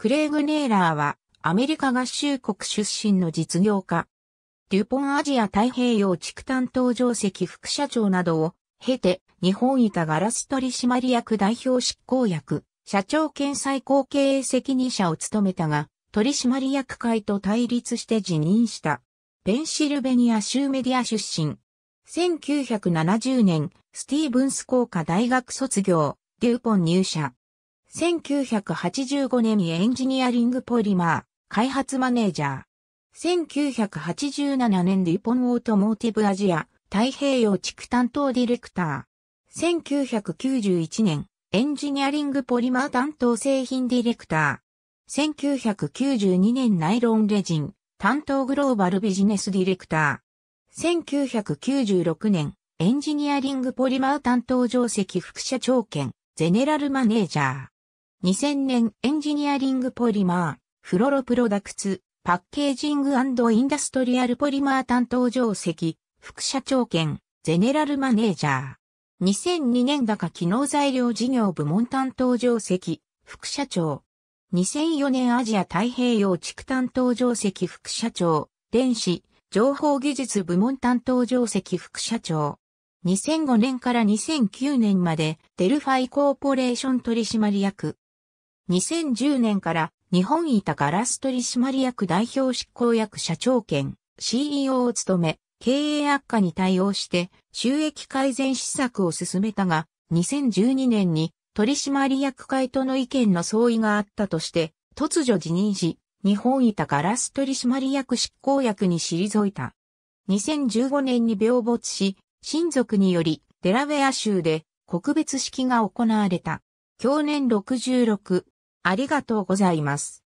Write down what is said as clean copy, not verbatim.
クレイグ・ネーラーはアメリカ合衆国出身の実業家。デュポンアジア太平洋地区担当上席副社長などを経て日本板ガラス取締役代表執行役、社長兼最高経営責任者を務めたが、取締役会と対立して辞任した。ペンシルベニア州メディア出身。1970年、スティーブンス工科大学卒業、デュポン入社。1985年にエンジニアリングポリマー、開発マネージャー。1987年デュポンオートモーティブアジア、太平洋地区担当ディレクター。1991年、エンジニアリングポリマー担当製品ディレクター。1992年ナイロンレジン、担当グローバルビジネスディレクター。1996年、エンジニアリングポリマー担当上席副社長兼、ゼネラルマネージャー。2000年エンジニアリングポリマー、フロロプロダクツ、パッケージング&インダストリアルポリマー担当上席、副社長兼、ゼネラルマネージャー。2002年高機能材料事業部門担当上席、副社長。2004年アジア太平洋地区担当上席副社長、電子、情報技術部門担当上席副社長。2005年から2009年まで、デルファイコーポレーション取締役。2010年から日本板ガラス取締役代表執行役社長兼 CEO を務め、経営悪化に対応して収益改善施策を進めたが、2012年に取締役会との意見の相違があったとして、突如辞任し、日本板ガラス取締役執行役に退いた。2015年に病没し、親族によりデラウェア州で告別式が行われた。享年66。ありがとうございます。